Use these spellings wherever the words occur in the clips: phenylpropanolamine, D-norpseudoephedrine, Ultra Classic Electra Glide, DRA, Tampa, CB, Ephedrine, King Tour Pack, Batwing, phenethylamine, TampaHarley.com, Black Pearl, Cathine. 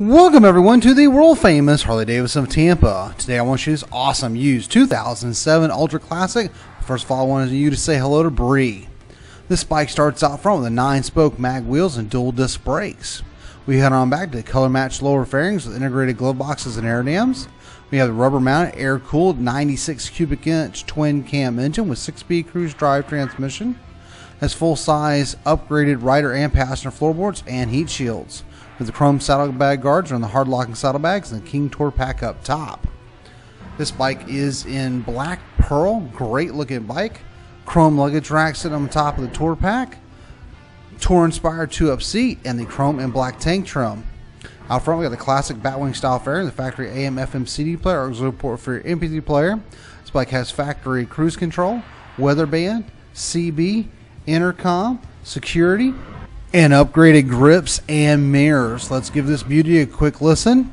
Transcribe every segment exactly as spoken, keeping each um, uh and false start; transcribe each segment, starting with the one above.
Welcome everyone to the world famous Harley Davidson of Tampa. Today I want to show you this awesome used two thousand seven Ultra Classic. First of all, I wanted you to say hello to Bree. This bike starts out front with nine spoke mag wheels and dual disc brakes. We head on back to color matched lower fairings with integrated glove boxes and air dams. We have the rubber mounted air cooled ninety-six cubic inch twin cam engine with six-speed cruise drive transmission. Has full size upgraded rider and passenger floorboards and heat shields. With the chrome saddlebag guards are on the hard locking saddlebags and the King Tour Pack up top. This bike is in black pearl, great looking bike. Chrome luggage racks sit on top of the Tour Pack, Tour inspired two-up seat, and the chrome and black tank trim. Out front we got the classic Batwing style fairing, the factory A M F M C D player, auxiliary port for your M P three player. This bike has factory cruise control, weather band, C B, intercom, security, and upgraded grips and mirrors. Let's give this beauty a quick listen.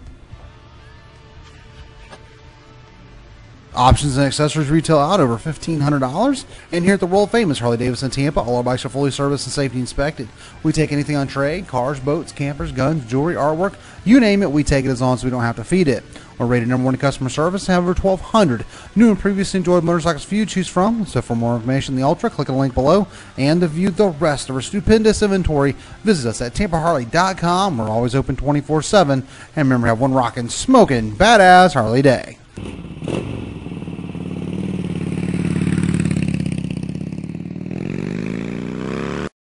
Options and accessories retail out over fifteen hundred dollars. And here at the world famous Harley Davidson Tampa, all our bikes are fully serviced and safety inspected. We take anything on trade: cars, boats, campers, guns, jewelry, artwork, you name it, we take it, as long as we don't have to feed it. We're rated number one in customer service and have over twelve hundred new and previously enjoyed motorcycles for you to choose from. So for more information on the Ultra, click on the link below. And to view the rest of our stupendous inventory, visit us at Tampa Harley dot com. We're always open twenty-four seven. And remember, have one rockin', smokin', badass Harley day.